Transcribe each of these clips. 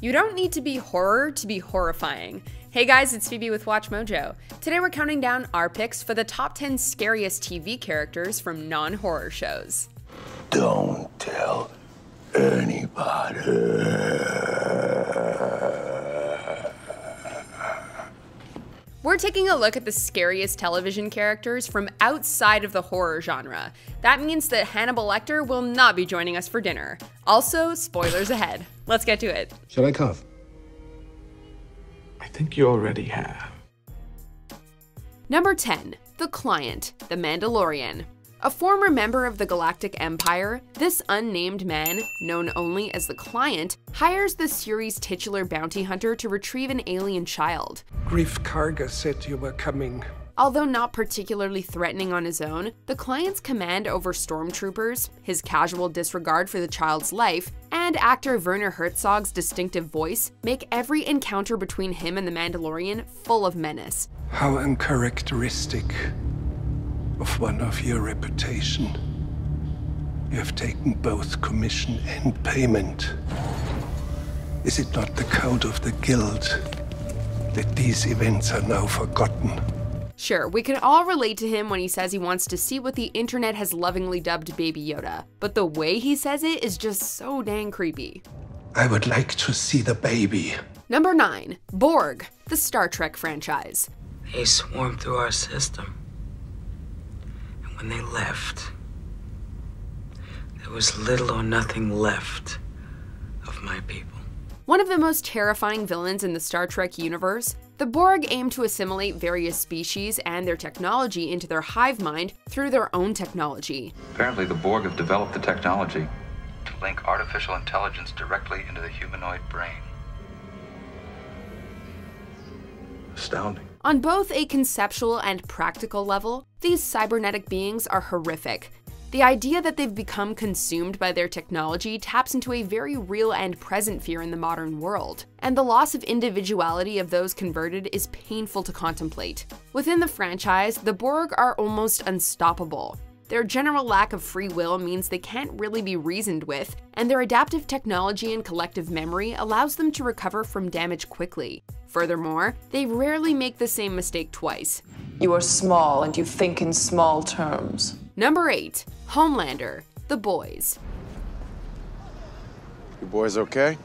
You don't need to be horror to be horrifying. Hey guys, it's Phoebe with Watch Mojo. Today we're counting down our picks for the top 10 scariest TV characters from non-horror shows. Don't tell anybody. We're taking a look at the scariest television characters from outside of the horror genre. That means that Hannibal Lecter will not be joining us for dinner. Also, spoilers ahead. Let's get to it. Should I cough? I think you already have. Number 10, The Client, The Mandalorian. A former member of the Galactic Empire, this unnamed man, known only as the Client, hires the series' titular bounty hunter to retrieve an alien child. Greef Karga said you were coming. Although not particularly threatening on his own, the Client's command over stormtroopers, his casual disregard for the child's life, and actor Werner Herzog's distinctive voice make every encounter between him and the Mandalorian full of menace. How uncharacteristic of one of your reputation. You have taken both commission and payment. Is it not the code of the guild that these events are now forgotten? Sure, we can all relate to him when he says he wants to see what the internet has lovingly dubbed Baby Yoda, but the way he says it is just so dang creepy. I would like to see the baby. Number 9, Borg, the Star Trek franchise. They swarmed through our system. When they left, there was little or nothing left of my people. One of the most terrifying villains in the Star Trek universe, the Borg aim to assimilate various species and their technology into their hive mind through their own technology. Apparently, the Borg have developed the technology to link artificial intelligence directly into the humanoid brain. Astounding. On both a conceptual and practical level, these cybernetic beings are horrific. The idea that they've become consumed by their technology taps into a very real and present fear in the modern world, and the loss of individuality of those converted is painful to contemplate. Within the franchise, the Borg are almost unstoppable. Their general lack of free will means they can't really be reasoned with, and their adaptive technology and collective memory allows them to recover from damage quickly. Furthermore, they rarely make the same mistake twice. You are small and you think in small terms. Number 8, Homelander, The Boys. You boys okay?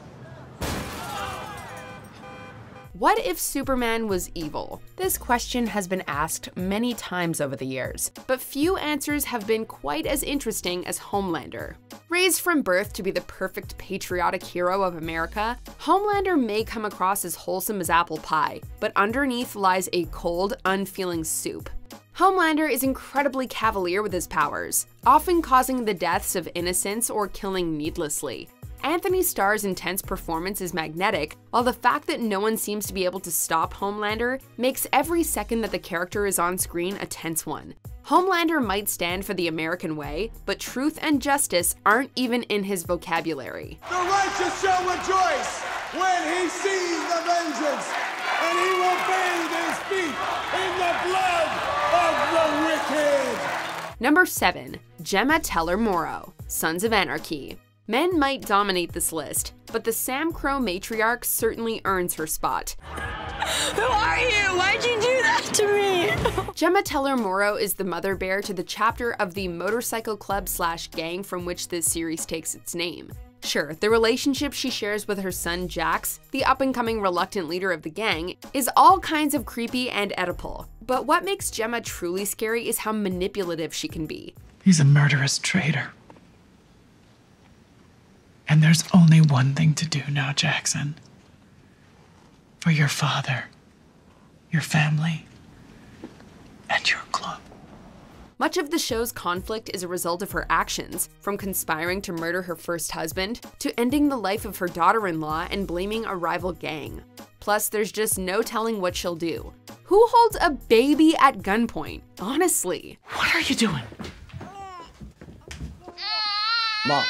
What if Superman was evil? This question has been asked many times over the years, but few answers have been quite as interesting as Homelander. Raised from birth to be the perfect patriotic hero of America, Homelander may come across as wholesome as apple pie, but underneath lies a cold, unfeeling soup. Homelander is incredibly cavalier with his powers, often causing the deaths of innocents or killing needlessly. Anthony Starr's intense performance is magnetic, while the fact that no one seems to be able to stop Homelander makes every second that the character is on screen a tense one. Homelander might stand for the American way, but truth and justice aren't even in his vocabulary. The righteous shall rejoice when he sees the vengeance, and he will bathe his feet in the blood of the wicked. Number 7, Gemma Teller Morrow, Sons of Anarchy. Men might dominate this list, but the Sam Crow matriarch certainly earns her spot. Who are you? Why'd you do that to me? Gemma Teller Morrow is the mother bear to the chapter of the motorcycle club / gang from which this series takes its name. Sure, the relationship she shares with her son Jax, the up-and-coming reluctant leader of the gang, is all kinds of creepy and Oedipal. But what makes Gemma truly scary is how manipulative she can be. He's a murderous traitor. And there's only one thing to do now, Jackson. For your father, your family, and your club. Much of the show's conflict is a result of her actions, from conspiring to murder her first husband, to ending the life of her daughter-in-law and blaming a rival gang. Plus, there's just no telling what she'll do. Who holds a baby at gunpoint? Honestly. What are you doing? Mom.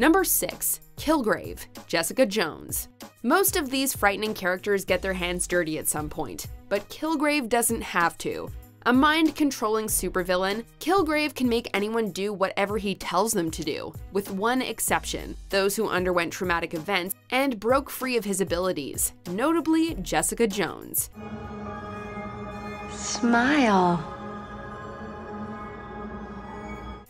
Number 6, Kilgrave, Jessica Jones. Most of these frightening characters get their hands dirty at some point, but Kilgrave doesn't have to. A mind-controlling supervillain, Kilgrave can make anyone do whatever he tells them to do, with one exception, those who underwent traumatic events and broke free of his abilities, notably Jessica Jones. Smile.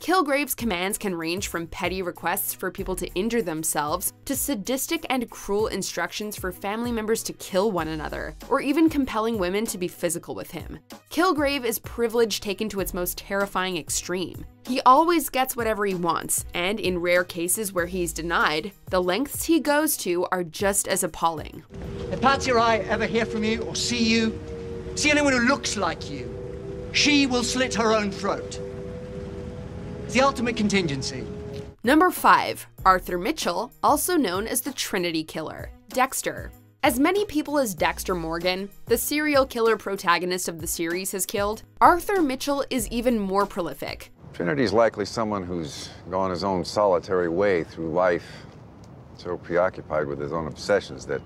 Kilgrave's commands can range from petty requests for people to injure themselves to sadistic and cruel instructions for family members to kill one another, or even compelling women to be physical with him. Kilgrave is privilege taken to its most terrifying extreme. He always gets whatever he wants, and in rare cases where he's denied, the lengths he goes to are just as appalling. If Patsy or I ever hear from you or see anyone who looks like you, she will slit her own throat. It's the ultimate contingency. Number 5. Arthur Mitchell, also known as the Trinity Killer, Dexter. As many people as Dexter Morgan, the serial killer protagonist of the series, has killed, Arthur Mitchell is even more prolific. Trinity's likely someone who's gone his own solitary way through life, so preoccupied with his own obsessions that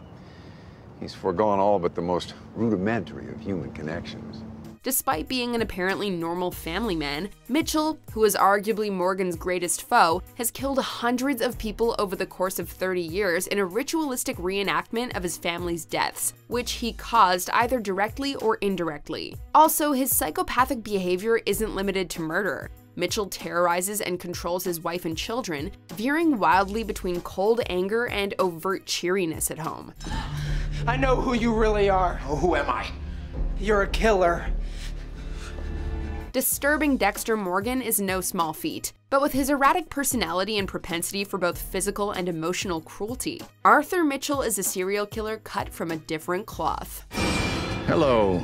he's foregone all but the most rudimentary of human connections. Despite being an apparently normal family man, Mitchell, who is arguably Morgan's greatest foe, has killed hundreds of people over the course of 30 years in a ritualistic reenactment of his family's deaths, which he caused either directly or indirectly. Also, his psychopathic behavior isn't limited to murder. Mitchell terrorizes and controls his wife and children, veering wildly between cold anger and overt cheeriness at home. I know who you really are. Oh, who am I? You're a killer. Disturbing Dexter Morgan is no small feat, but with his erratic personality and propensity for both physical and emotional cruelty, Arthur Mitchell is a serial killer cut from a different cloth. Hello,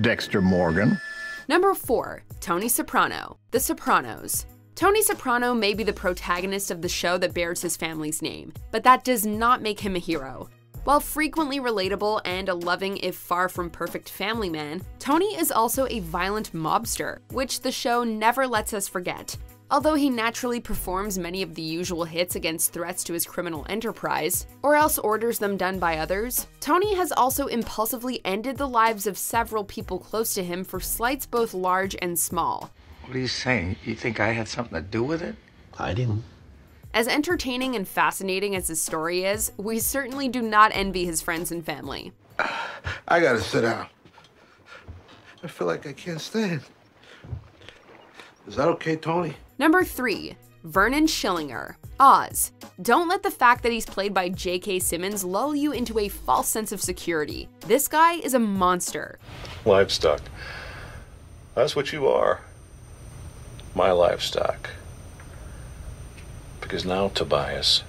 Dexter Morgan. Number 4. Tony Soprano, The Sopranos. Tony Soprano may be the protagonist of the show that bears his family's name, but that does not make him a hero. While frequently relatable and a loving if far from perfect family man, Tony is also a violent mobster, which the show never lets us forget. Although he naturally performs many of the usual hits against threats to his criminal enterprise, or else orders them done by others, Tony has also impulsively ended the lives of several people close to him for slights both large and small. What are you saying? You think I had something to do with it? I didn't. As entertaining and fascinating as his story is, we certainly do not envy his friends and family. I gotta sit down. I feel like I can't stand. Is that okay, Tony? Number 3. Vernon Schillinger, Oz. Don't let the fact that he's played by J.K. Simmons lull you into a false sense of security. This guy is a monster. Livestock. That's what you are. My livestock. Because now, Tobias,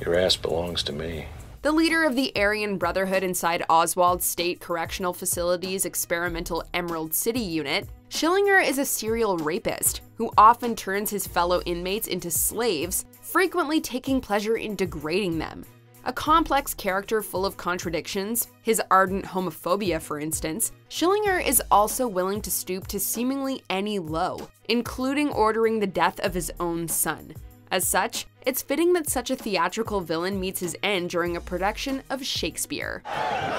your ass belongs to me. The leader of the Aryan Brotherhood inside Oswald's State Correctional Facility's experimental Emerald City Unit, Schillinger is a serial rapist who often turns his fellow inmates into slaves, frequently taking pleasure in degrading them. A complex character full of contradictions, his ardent homophobia for instance, Schillinger is also willing to stoop to seemingly any low, including ordering the death of his own son. As such, it's fitting that such a theatrical villain meets his end during a production of Shakespeare. You're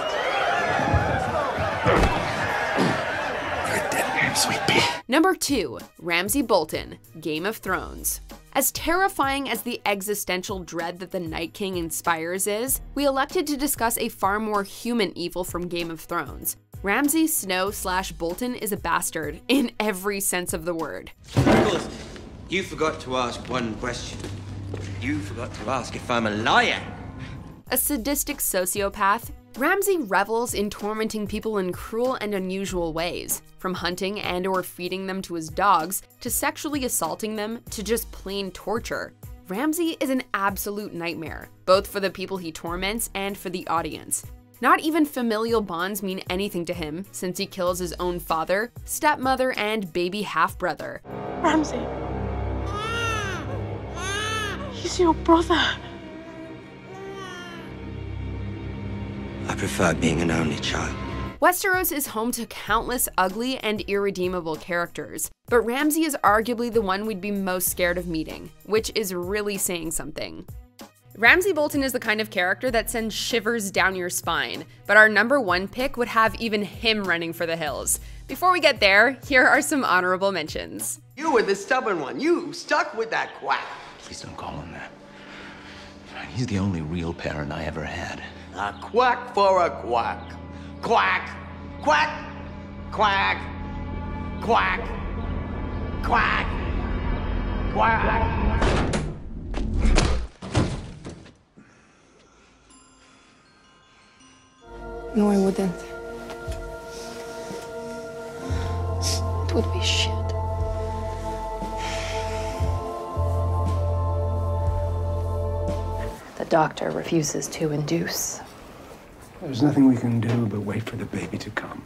a dead man, sweet pea. Number 2. Ramsay Bolton, Game of Thrones. As terrifying as the existential dread that the Night King inspires is, we elected to discuss a far more human evil from Game of Thrones. Ramsay Snow/Bolton is a bastard, in every sense of the word. Nicholas, you forgot to ask one question. You forgot to ask if I'm a liar. A sadistic sociopath, Ramsay revels in tormenting people in cruel and unusual ways, from hunting and/or feeding them to his dogs, to sexually assaulting them, to just plain torture. Ramsay is an absolute nightmare, both for the people he torments and for the audience. Not even familial bonds mean anything to him, since he kills his own father, stepmother, and baby half-brother. Ramsay. He's your brother. I prefer being an only child. Westeros is home to countless ugly and irredeemable characters, but Ramsay is arguably the one we'd be most scared of meeting, which is really saying something. Ramsay Bolton is the kind of character that sends shivers down your spine, but our #1 pick would have even him running for the hills. Before we get there, here are some honorable mentions. You were the stubborn one. You stuck with that quack. Please don't call him that. He's the only real parent I ever had. A quack for a quack. Quack. Quack. Quack. Quack. Quack. Quack. No, I wouldn't. It would be shit. The doctor refuses to induce. There's nothing we can do but wait for the baby to come.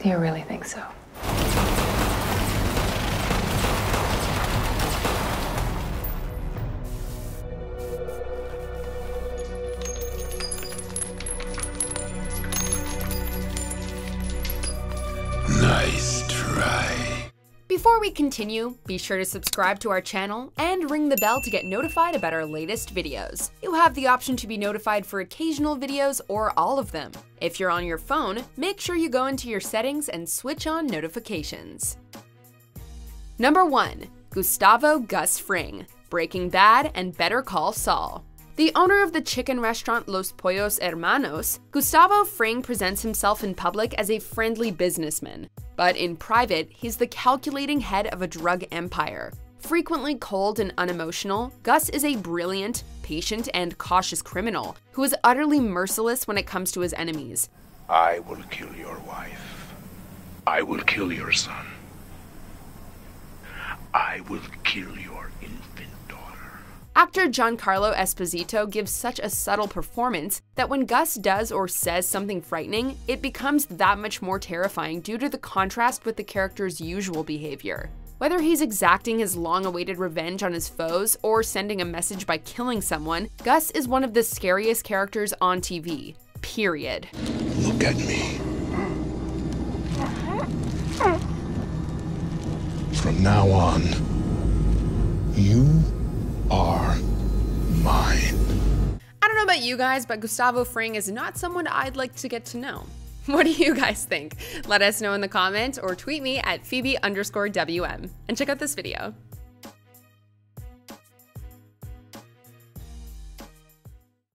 Do you really think so? Before we continue, be sure to subscribe to our channel and ring the bell to get notified about our latest videos. You have the option to be notified for occasional videos or all of them. If you're on your phone, make sure you go into your settings and switch on notifications. #1, Gustavo "Gus" Fring, Breaking Bad and Better Call Saul. The owner of the chicken restaurant Los Pollos Hermanos, Gustavo Fring presents himself in public as a friendly businessman, but in private, he's the calculating head of a drug empire. Frequently cold and unemotional, Gus is a brilliant, patient, and cautious criminal who is utterly merciless when it comes to his enemies. I will kill your wife. I will kill your son. I will kill your infant. Actor Giancarlo Esposito gives such a subtle performance that when Gus does or says something frightening, it becomes that much more terrifying due to the contrast with the character's usual behavior. Whether he's exacting his long-awaited revenge on his foes or sending a message by killing someone, Gus is one of the scariest characters on TV, period. Look at me. From now on, you are mine. I don't know about you guys, but Gustavo Fring is not someone I'd like to get to know. What do you guys think? Let us know in the comments or tweet me at Phoebe_WM. And check out this video.